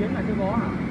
tiếng là chưa có hả?